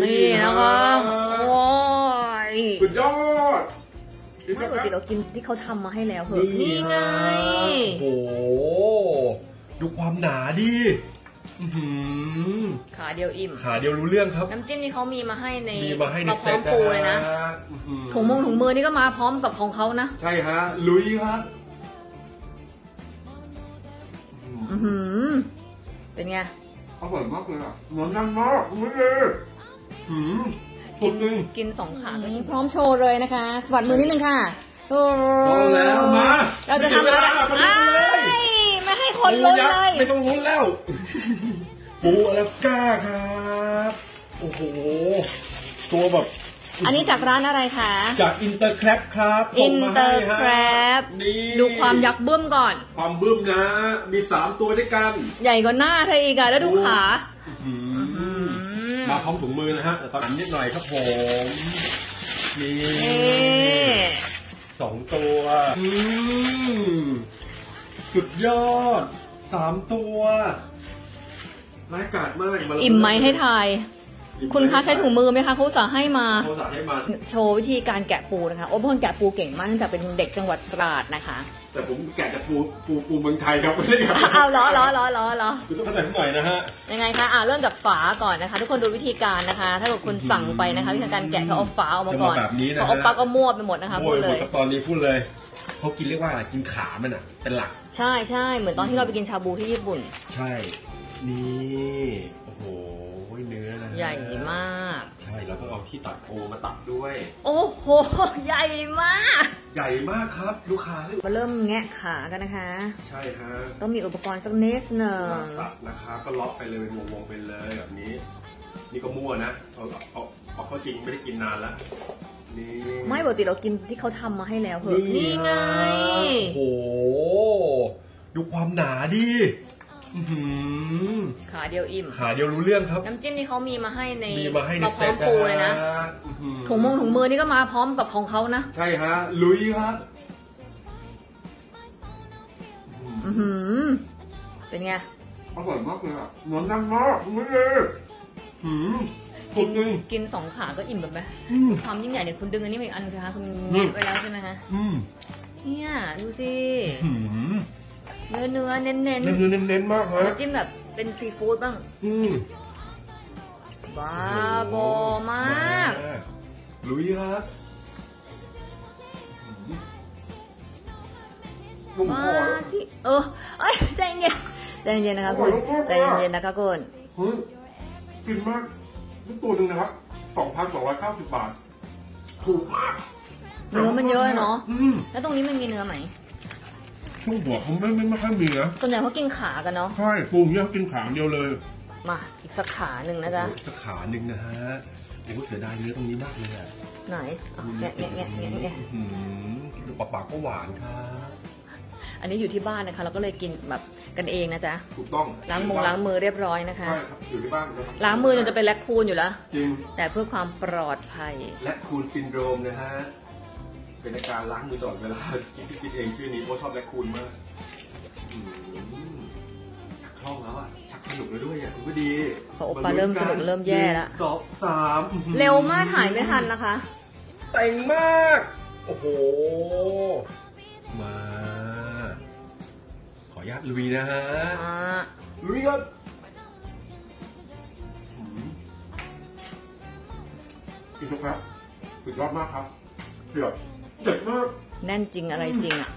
นี่นะคะโอ้ยสุดยอดถ้าปกติเรากินที่เขาทำมาให้แล้วเหรอนี่ไงโอ้โหดูความหนาดิขาเดียวอิ่มขาเดียวรู้เรื่องครับน้ำจิ้มนี่เขามีมาให้ในพร้อมปูเลยนะถุงมือนี่ก็มาพร้อมกับของเขานะใช่ฮะลุยครับเป็นไงอร่อยมากเลยอ่ะหวานมากไม่เลยกินสองขาตัวนี้พร้อมโชว์เลยนะคะสวัสดีมือนิดนึงค่ะโชว์แล้วมาเราจะทำอะไรไม่ให้คนลุ้นเลยไม่ต้องลุ้นแล้วปูอลาสก้าครับโอ้โหตัวแบบอันนี้จากร้านอะไรคะจาก Intercrab ครับส่งมาให้ครับนี่ดูความยักษ์บึ้มก่อนความบึ้มนะมี3ตัวด้วยกันใหญ่กว่าหน้าเธออีกอะแล้วดูขามาพร้อมถุงมือนะฮะแต่ตอนนี้นิดหน่อยครับผมนี่2ตัวสุดยอด3ตัวรายการมากเลยอิ่มไหมให้ทายคุณคะใช้ถุงมือไหมคะเขาสาให้มาโชว์วิธีการแกะปูนะคะโอ้พ่อแกะปูเก่งมากเนื่องจากเป็นเด็กจังหวัดตราดนะคะแต่ผมแกะจากปูเมืองไทยครับไม่ได้แกะเอาล้อคุณต้องเข้าใจหน่อยนะฮะยังไงคะเริ่มจากฝาก่อนนะคะทุกคนดูวิธีการนะคะถ้าเกิดคุณสั่งไปนะคะวิธีการแกะเขาเอาฝาออกมาก่อนแบบนี้นะเอาปากก็มั่วไปหมดนะคะพูดเลยตอนนี้พูดเลยเขากินเรียกว่าอะไรกินขามันอ่ะเป็นหลักใช่ใช่เหมือนตอนที่เราไปกินชาบูที่ญี่ปุ่นใช่นี่โอ้โหเนื้อนะใหญ่มากใช่เราต้องเอาที่ตัดปูมาตัดด้วยโอ้โหใหญ่มากใหญ่มากครับลูกค้ามาเริ่มแงะขากันนะคะใช่ฮะต้องมีอุปกรณ์สักนิดหนึ่งตัดนะคะก็ล็อกไปเลยเป็นวงๆไปเลยแบบนี้นี่ก็มั่วนะเอาข้อจริงไม่ได้กินนานแล้วนี่ไม่ปกติเรากินที่เขาทำมาให้แล้วเหรอนี่ไงโอ้โหดูความหนาดิขาเดียวอิ่มขาเดียวรู้เรื่องครับน้ำจิ้มนี่เขามีมาให้ในพร้อมปูเลยนะถุงมือนี่ก็มาพร้อมกับของเขานะใช่ฮะลุยครับเป็นไงอร่อยมากเลยอ่ะหวานมากไม่เลยกินสองขาก็อิ่มแบบไหมความยิ่งใหญ่เนี่ยคุณดึงอันนี้ไปอันค่ะคุณแงะไปแล้วใช่ไหมคะเนี่ยดูสิเนื้อเน้นมากฮะจิ้มแบบเป็นซีฟู้ดบ้างบ้าบอมากลุยครับมาสิใจเย็นนะคะคุณฟินมากนี่ตัวหนึ่งนะครับ 2,290 บาทถูกมากเนื้อมันเยอะเนาะแล้วตรงนี้มันมีเนื้อไหมช่วงหัวเขาไม่ค่อยมีนะส่วนใหญ่เขากินขากันเนาะใช่ฟูเนี่ยเขากินขาเดียวเลยมาอีกสักขาหนึ่งนะจ๊ะสักขาหนึ่งนะฮะโอ้โหเสียดายเนื้อตรงนี้มากเลยอะไหนแงะปากก็หวานค่ะอันนี้อยู่ที่บ้านนะคะเราก็เลยกินแบบกันเองนะจ๊ะถูกต้องล้างมือเรียบร้อยนะคะอยู่ที่บ้านล้างมือจนจะเป็นแรคคูนอยู่แล้วจริงแต่เพื่อความปลอดภัยแรคคูนซินโดรมนะฮะเป็นในการล้างมือตลอดเวลาคิดเองชื่อนี้เพราะชอบแรคคูนมากชักคล่องแล้วอ่ะชักสนุกแล้วด้วยอ่ะคุณผู้ดีพอโอปป้าเริ่มสนุกเริ่มแย่แล้ว2-3เร็วมากถ่ายไม่ทันนะคะเต็งมากโอ้โหมาขออนุญาตลุยนะฮะลุยครับกินทุกครับสุดยอดมากครับเดือดมากแน่นจริงอะไรจริงอ่ะ